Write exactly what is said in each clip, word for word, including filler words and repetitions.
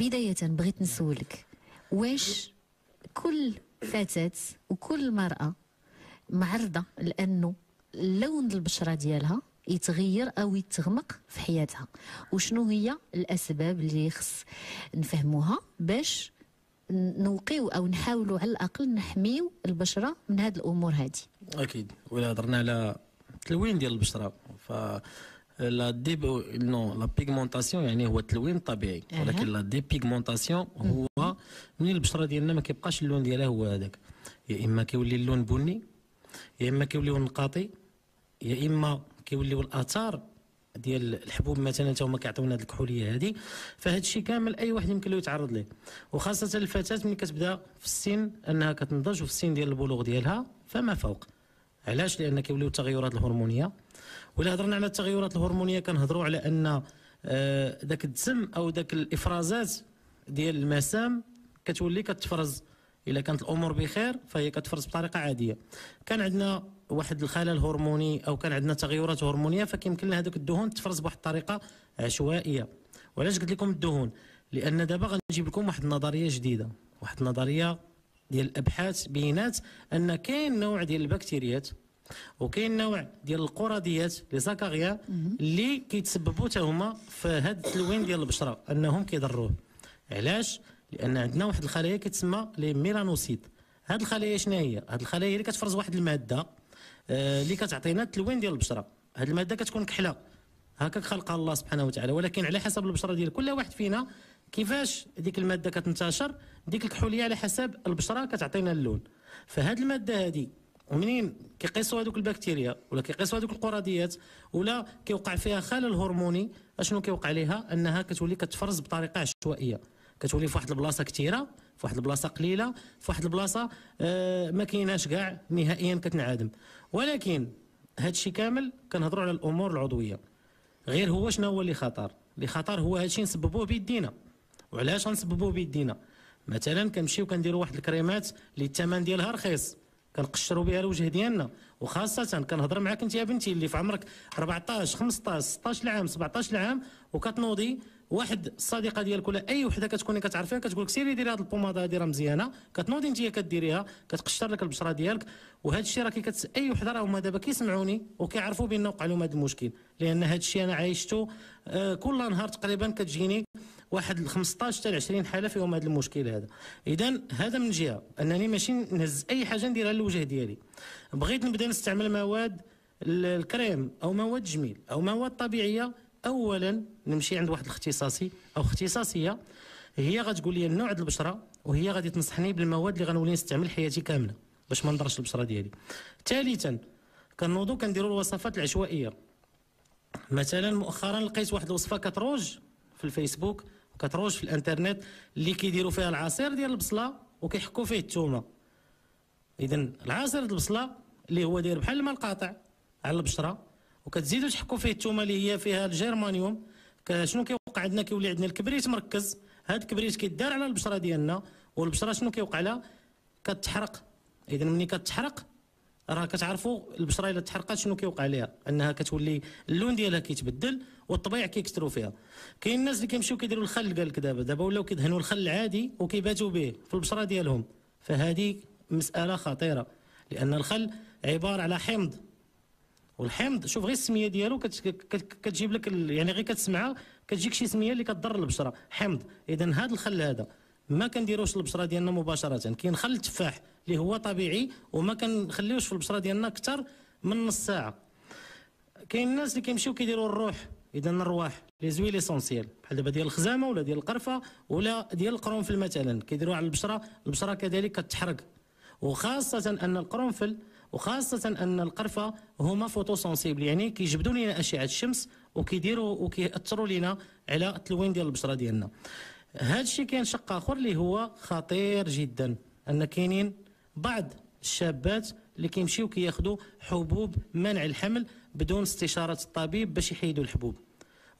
بداية بغيت نسولك، واش كل فتاة وكل مرأة معرضة لأنه لون البشرة ديالها يتغير أو يتغمق في حياتها؟ وشنو هي الأسباب اللي خص نفهموها باش نوقيو أو نحاولوا على الأقل نحميو البشرة من هاد الأمور هادي؟ أكيد، وإلا هضرنا على التلوين ديال البشرة ف لا دي نو لا بيغمونطاسيون يعني هو التلوين الطبيعي، ولكن لا دي بيغمونطاسيون هو من البشره ديالنا ما كيبقاش اللون ديالها هو هذاك، يا اما كيولي اللون بني، يا اما كيوليو نقاطي، يا اما كيوليو الاثار ديال الحبوب مثلا تا هما كيعطيونا هذه الكحوليه هذه. فهاد الشيء كامل اي واحد يمكن له يتعرض ليه، وخاصه الفتاه ملي كتبدا في السن انها كتنضج وفي السن ديال البلوغ ديالها فما فوق. علاش؟ لان كيوليو التغيرات الهرمونيه. ولا هضرنا على التغيرات الهرمونيه كنهضروا على ان ذاك الدم او ذاك الافرازات ديال المسام كتولي كتفرز. الا كانت الامور بخير فهي كتفرز بطريقه عاديه. كان عندنا واحد الخلل هرموني او كان عندنا تغيرات هرمونيه فكيمكن لنا هذوك الدهون تفرز بواحد الطريقه عشوائيه. وعلاش قلت لكم الدهون؟ لان دابا غنجيب لكم واحد النظريه جديده، واحد النظريه ديال الابحاث بينات ان كاين نوع ديال البكتيريات وكاين نوع ديال القرديات لي زاكاريا اللي كيتسببوا حتى هما في هذا التلوين ديال البشره انهم كيضروه. علاش؟ لان عندنا واحد الخلايا كتسمى لي ميلانوسيت. هاد الخلايا شنو هي؟ هاد الخلايا اللي كتفرز واحد الماده اللي كتعطينا التلوين ديال البشره. هاد الماده كتكون كحله هكاك خلقها الله سبحانه وتعالى، ولكن على حسب البشره ديال كل واحد فينا كيفاش ديك الماده كتنتشر، ديك الكحوليه على حسب البشره كتعطينا اللون. فهاد الماده هادي ومنين كيقيسوا هذوك البكتيريا ولا كيقيسوا هذوك القراديات ولا كيوقع فيها خلل هرموني، اشنو كيوقع ليها؟ انها كتولي كتفرز بطريقه عشوائيه، كتولي في واحد البلاصه كثيره، في واحد البلاصه قليله، في واحد البلاصه آه ما كايناش كاع، نهائيا كتنعدم. ولكن هذا الشيء كامل كنهضروا على الامور العضويه. غير هو شنو هو اللي خطر؟ اللي خطر هو هذا الشيء نسببوه بيدينا. وعلاش غنسببوه بيدينا؟ مثلا كنمشيو كنديروا واحد الكريمات اللي الثمن ديالها رخيص، كنقشروا بها الوجه ديالنا. وخاصه كنهضر معاك انت يا بنتي اللي في عمرك أربعطاش خمسطاش ستطاش عام سبعطاش عام وكتنوضي، واحد الصديقه ديالك ولا اي وحده كتكوني كتعرفيها كتقول لك سيري ديري هذه البوماده هذه راه مزيانه، كتنوضي انت كديريها كتقشر لك البشره ديالك. وهذا الشيء راه كي كت... اي وحده راه هما دابا كيسمعوني وكيعرفوا بان وقع لهم هذا المشكل، لان هذا الشيء انا عايشته آه كل نهار تقريبا كتجيني واحد خمسطاش حتى عشرين حاله فيهم هذا المشكل هذا. اذا هذا من جهه انني ماشي نهز اي حاجه نديرها للوجه ديالي. بغيت نبدا نستعمل مواد الكريم او مواد الجميل او مواد طبيعيه، اولا نمشي عند واحد الاختصاصي او اختصاصيه هي غتقول لي النوع ديال البشره، وهي غادي تنصحني بالمواد اللي غنولي نستعمل حياتي كامله باش ما نضرش البشره ديالي. ثالثا كنوضو كنديروا الوصفات العشوائيه. مثلا مؤخرا لقيت واحد الوصفه كتروج في الفيسبوك كتروج في الانترنت اللي كيديروا فيها العصير ديال البصله وكيحكوا فيه الثومه. اذا العصير ديال البصله اللي هو داير بحال الماء القاطع على البشره وكتزيدوا تحكوا فيه الثومه اللي هي فيها الجيرمانيوم، شنو كيوقع عندنا؟ كيولي عندنا الكبريت مركز. هذا الكبريت كيدار على البشره ديالنا، والبشره شنو كيوقع لها؟ كتحرق. اذا ملي كتحرق راه كتعرفوا البشره الا اتحرقت شنو كيوقع ليها؟ انها كتولي اللون ديالها كيتبدل والطبيعه كيكثروا فيها. كاين الناس اللي كيمشيو كيديروا الخل قال لك دابا، دابا ولاو كيدهنوا الخل العادي وكيباتوا به في البشره ديالهم، فهذه مساله خطيره لان الخل عباره على حمض. والحمض شوف غير السميه ديالو كتجيب لك يعني غير كتسمعها كتجيك شي سميه اللي كتضر البشره، حمض. اذا هذا الخل هذا ما كنديروش البشره ديالنا مباشره. كاين خل التفاح اللي هو طبيعي وما كنخليوش في البشره ديالنا اكثر من نص ساعه. كاين الناس اللي كيمشيو كيديروا الروح، اذا الرواح لي زويل اسونسييل بحال دابا ديال الخزامه ولا ديال القرفه ولا ديال القرنفل مثلا كيديروها على البشره، البشره كذلك كتحرق. وخاصه ان القرنفل وخاصه ان القرفه هما فوتوسونسيبل يعني كيجبدوا لنا اشعه الشمس وكيديروا وكيأثروا لنا على التلوين ديال البشره ديالنا. هذا الشيء كاين شق اخر اللي هو خطير جدا، ان كاينين بعض الشابات اللي كيمشيو كياخذوا حبوب منع الحمل بدون استشاره الطبيب باش يحيدوا الحبوب،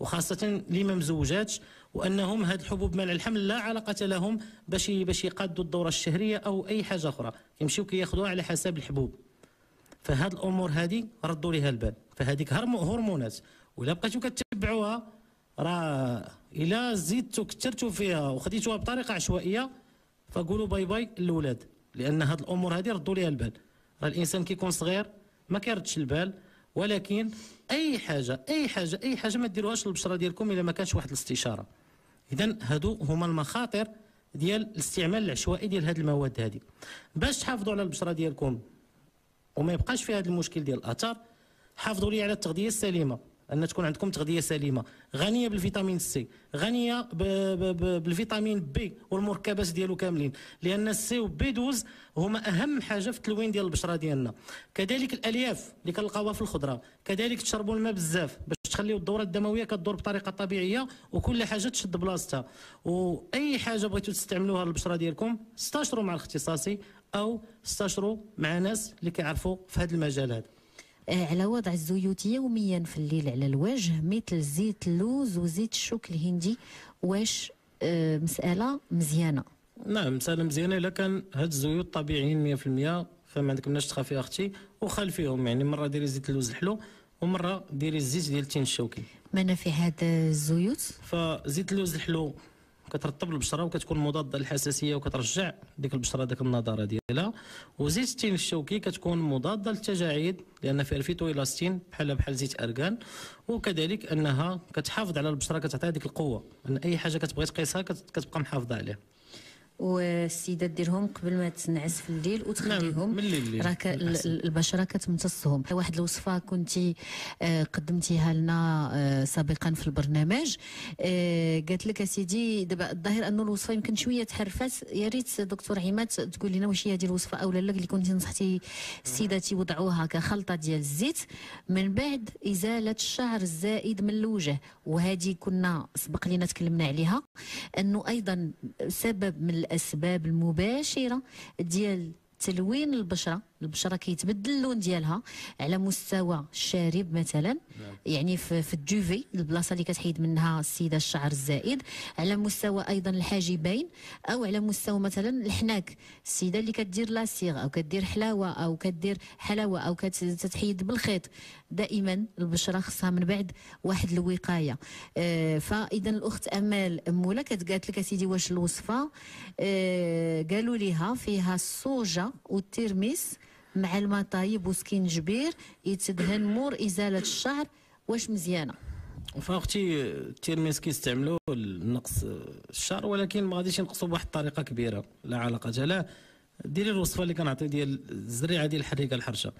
وخاصه اللي ما مزوجاتش، وانهم هاد الحبوب منع الحمل لا علاقه لهم باش باش يقادوا الدوره الشهريه او اي حاجه اخرى، كيمشيو كياخذوها على حساب الحبوب. فهاد الامور هذه ردوا ليها البال، فهذيك هرمونات ولا بقيتو كتبعوها راه الا زدتو كثرتو فيها وخديتوها بطريقه عشوائيه فقولوا باي باي للولاد، لان هاد الامور هذه ردوا ليها البال. راه الانسان كيكون صغير ما كيردش البال، ولكن اي حاجه اي حاجه اي حاجه ما ديروهاش للبشره ديالكم الا ما كانش واحد الاستشاره. اذا هادو هما المخاطر ديال الاستعمال العشوائي ديال هاد المواد هذه. باش تحافظوا على البشره ديالكم وما يبقاش في هذا المشكل ديال الاثار، حافظوا لي على التغذيه السليمه، ان تكون عندكم تغذيه سليمه غنيه بالفيتامين سي، غنيه بالفيتامين بي والمركبات ديالو كاملين، لان السي وبي دوز هما اهم حاجه في التلوين ديال البشره ديالنا. كذلك الالياف اللي كنلقاوها في الخضره، كذلك تشربوا الماء بزاف باش تخليوا الدوره الدمويه كدور بطريقه طبيعيه وكل حاجه تشد بلاصتها. واي حاجه بغيتوا تستعملوها للبشره ديالكم استشروا مع الاختصاصي او استشروا مع ناس اللي كيعرفوا في هذا المجال هذا. على وضع الزيوت يوميا في الليل على الوجه مثل زيت اللوز وزيت الشوك الهندي، واش مسألة مزيانة؟ نعم مسألة مزيانة إلا كان هاد الزيوت طبيعيين مية في المية، فما عندك مناش تخافي أختي. وخلفيهم يعني مرة ديري زيت اللوز الحلو ومرة ديري الزيت ديال التين الشوكي. منافع هاد الزيوت؟ فزيت اللوز الحلو كترطب البشره وكتكون مضاده للحساسيه وكترجع ديك البشره داك النضاره ديالها، وزيت التين الشوكي كتكون مضاده للتجاعيد لان فيها الفيتوالاستين بحال بحال زيت ارغان، وكذلك انها كتحافظ على البشره كتعطيها ديك القوه ان اي حاجه كتبغي تقيسها كتبقى محافظه عليها. والسيدات ديرهم قبل ما تنعس في الليل وتخليهم، راه البشره كتمتصهم. واحد الوصفه كنتي قدمتيها لنا سابقا في البرنامج، قالت لك اسيدي دابا الظاهر انه الوصفه يمكن شويه تحرفات، يا ريت دكتور عماد تقول لنا واش هي هذه الوصفه او لا اللي كنتي نصحتي السيدات يوضعوها كخلطه ديال الزيت من بعد ازاله الشعر الزائد من الوجه. وهذه كنا سبق لينا تكلمنا عليها انه ايضا سبب من الاسباب المباشره ديال تلوين البشره. البشره كيتبدل اللون ديالها على مستوى الشارب مثلا، يعني في, في الدوفي البلاصه اللي كتحيد منها السيده الشعر الزائد، على مستوى ايضا الحاجبين، او على مستوى مثلا الحناك السيده اللي كدير لاسيغ او كدير حلاوه او كدير حلاوه او كتحيد بالخيط. دائما البشره خصها من بعد واحد الوقايه. آه فاذا الاخت امال مولا كتقالت لك اسيدي واش الوصفه آه قالوا ليها فيها الصوجه والترميس مع الماء طايب وسكينجبير يتدهن مور ازاله الشعر، واش مزيانه؟ فاختي الترميس كيستعملوه لنقص الشعر، ولكن ما غاديش ينقصوا بواحد الطريقه كبيره لا علاقه لها. ديري الوصفه اللي كنعطي ديال الزريعه ديال الحريقه الحرشه،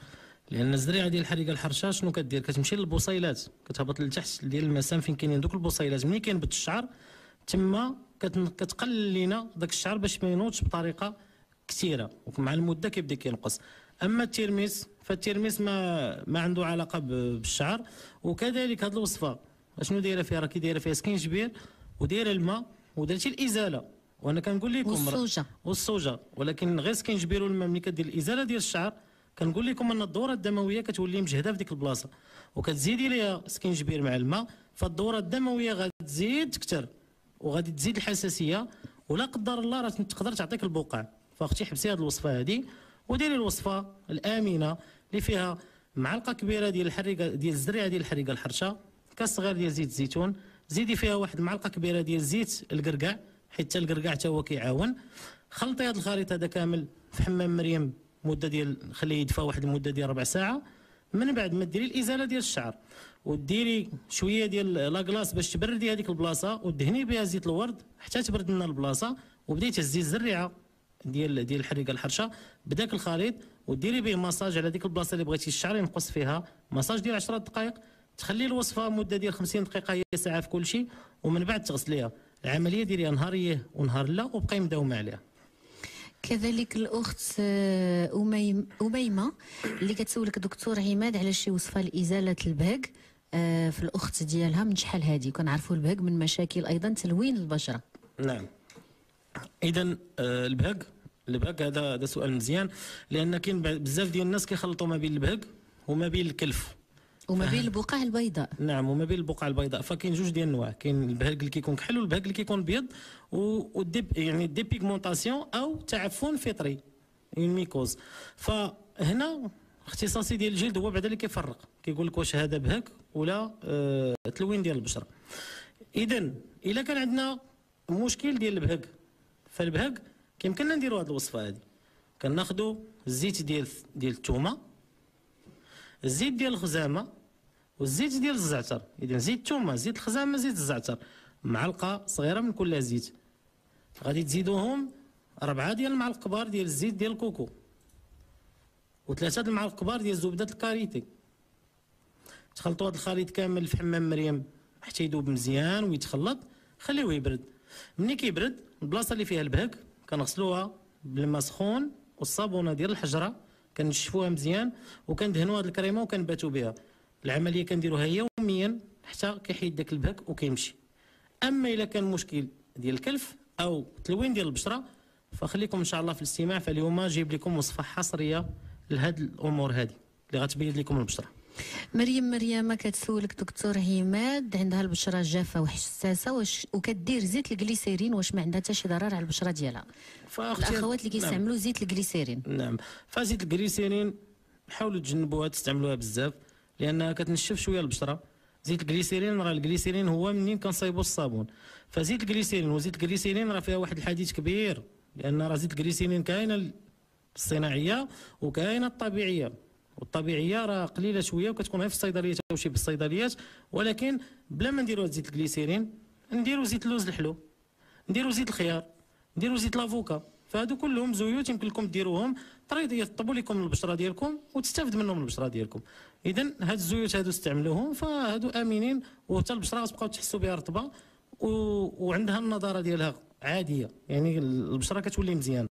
لان الزريعه ديال الحريقه الحرشه شنو كدير؟ كتمشي للبصيلات، كتهبط لتحت ديال المسام فين كاينين دوك البصيلات، ملي كينبت الشعر تما كتقلل لينا داك الشعر باش ما ينوضش بطريقه كثيره، ومع المده كيبدا كينقص. اما الترميس فالترميس ما ما عنده علاقه بالشعر. وكذلك هذه الوصفه شنو دايره فيها؟ راه كي دايره فيها سكينجبير ودايره الماء ودرتي الازاله، وانا كنقول لكم والصوجه والصوجه ولكن غير سكينجبير والماء. ملي كدير الازاله ديال الشعر كنقول لكم ان الدوره الدمويه كتولي مجهده في ديك البلاصه، وكتزيدي ليها سكينجبير مع الماء فالدوره الدمويه غتزيد تكثر وغادي تزيد الحساسيه، ولا قدر الله راه تقدر تعطيك البقع. فاختي حبسي هذه الوصفه هذه وديري الوصفه الامنه اللي فيها معلقه كبيره ديال الحريقه ديال الزريعه ديال الحريقه الحرشه، كاس صغير ديال زيت الزيتون، زيدي فيها واحد معلقه كبيره ديال زيت القرقاع حيت القرقاع حتى هو كيعاون. خلطي هذا الخليط هذا كامل في حمام مريم مده ديال خليه يدفى واحد المده ديال ربع ساعه، من بعد ما ديري الازاله ديال الشعر وديري شويه ديال لاكلاص باش تبردي هذيك البلاصه ودهني بها زيت الورد حتى تبرد لنا البلاصه، وبداي تهزي الزريعه ديال ديال الحريقه الحرشه بداك الخليط وديري به مساج على ديك البلاصه اللي بغيتي الشعر ينقص فيها، مساج ديال عشرة دقائق. تخلي الوصفه مده ديال خمسين دقيقه هي ساعه في كل شيء، ومن بعد تغسليها. العمليه ديريها نهاريه ونهار لا وبقاي مداومه عليها. كذلك الاخت اميم اميمه اللي كتسولك دكتور عماد على شي وصفه لازاله البهق آه في الاخت ديالها من شحال هذه؟ كنعرفوا البهق من مشاكل ايضا تلوين البشره. نعم اذا البهق البهق هذا هذا سؤال مزيان، لان كاين بزاف ديال الناس كيخلطوا ما بين البهق وما بين الكلف وما بين البقع البيضاء. نعم وما بين البقع البيضاء. فكاين جوج ديال الانواع، كاين البهق اللي كيكون كحل والبهق اللي كيكون بيض، والديب يعني ديبيغمونطاسيون او تعفن فطري الميكوز. فهنا اختصاصي ديال الجلد هو بعدا اللي كيفرق، كيقول لك واش هذا بهق ولا أه تلوين ديال البشره. اذا الا كان عندنا مشكل ديال البهق، فالبهق كيمكننا نديروا هذه الوصفه هذه. كناخذوا الزيت ديال ديال الثومه، الزيت ديال الخزامه، والزيت ديال الزعتر. اذا زيت الثومه، زيت الخزامه، زيت الزعتر، معلقه صغيره من كل زيت. غادي تزيدوهم أربعة ديال المعالق كبار ديال الزيت ديال الكوكو، وثلاثة المعالق كبار ديال زبدة الكاريتي. تخلطوا هذا الخليط كامل في حمام مريم حتى يذوب مزيان ويتخلط، خليوه يبرد. ملي كيبرد البلاصة اللي فيها البهك كنغسلوها بالماء سخون والصابونة ديال الحجرة، كنشفوها مزيان وكندهنوا هاد الكريمة وكنباتوا بها. العملية كنديروها يوميا حتى كيحيد داك البهك وكيمشي. أما إلا كان مشكل ديال الكلف أو تلوين ديال البشرة فخليكم ان شاء الله في الاستماع، فاليوم جايب لكم وصفه حصريه لهاد الامور هذه اللي غتبين لكم البشره. مريم مريم كتسولك دكتور عماد، عندها البشره جافه وحساسه وش وكدير زيت الجليسيرين، واش ما عندها حتى شي ضرر على البشره ديالها؟ الاخوات اللي كيستعملوا نعم. زيت الجليسيرين. نعم، فزيت الجليسيرين حاولوا تجنبوها تستعملوها بزاف لانها كتنشف شويه البشره. زيت الجليسيرين، راه الجليسيرين هو منين كنصايبوا الصابون، فزيت الجليسيرين وزيت الجليسيرين راه فيها واحد الحديث كبير، لأن راه زيت الجليسيرين كاينه الصناعيه وكاينه الطبيعيه، والطبيعيه راه قليله شويه وكتكون غير في الصيدليات او شي بالصيدليات. ولكن بلا ما نديرو زيت الجليسيرين نديرو زيت اللوز الحلو، نديرو زيت الخيار، نديرو زيت لافوكا، فهادو كلهم زيوت يمكن لكم ديروهم طريقه تطبوا لكم البشره ديالكم وتستافد منهم البشره ديالكم. اذا هاد الزيوت هادو استعملوهم، فهادو امنين وحتى البشره غتبقاو تحسوا بها رطبه و... وعندها النضاره ديالها عاديه، يعني البشره كتولي مزيانه.